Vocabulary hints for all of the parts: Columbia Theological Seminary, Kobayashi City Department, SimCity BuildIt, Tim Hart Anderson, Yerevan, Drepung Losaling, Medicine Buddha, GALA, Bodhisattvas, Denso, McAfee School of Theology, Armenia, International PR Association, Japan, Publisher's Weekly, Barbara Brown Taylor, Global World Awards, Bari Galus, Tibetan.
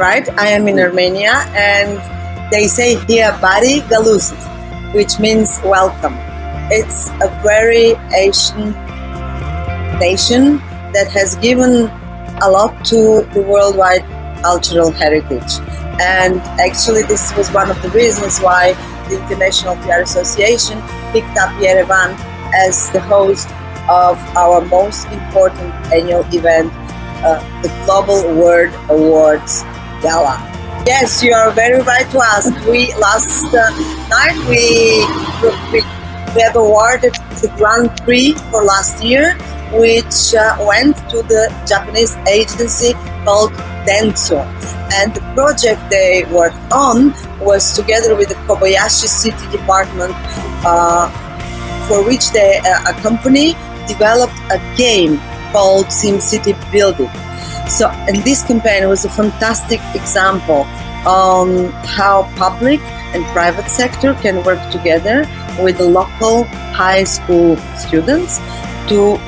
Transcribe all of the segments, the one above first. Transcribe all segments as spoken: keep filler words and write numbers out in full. right? I am in Armenia, and they say here Bari Galus, which means welcome. It's a very ancient nation that has given a lot to the worldwide cultural heritage. And actually this was one of the reasons why the International P R Association picked up Yerevan as the host of our most important annual event, uh, the Global World Awards Gala. Yes, you are very right to ask. We last uh, night we, we we have awarded the Grand Prix for last year, which uh, went to the Japanese agency called Denso. And the project they worked on was together with the Kobayashi City Department, uh, for which they, uh, a company developed a game called Sim City Building. So, and this campaign was a fantastic example on how public and private sector can work together with the local high school students to,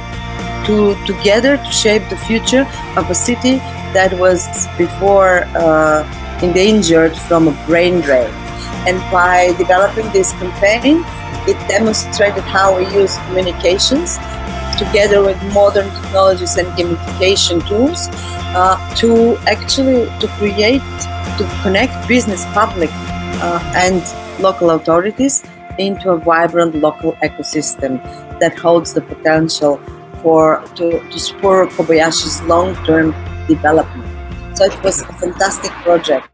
to together to shape the future of a city that was before uh, endangered from a brain drain. And by developing this campaign, it demonstrated how we use communications together with modern technologies and gamification tools uh, to actually to create, to connect business, public uh, and local authorities into a vibrant local ecosystem that holds the potential for to, to spur Kobayashi's long-term development. So it was a fantastic project.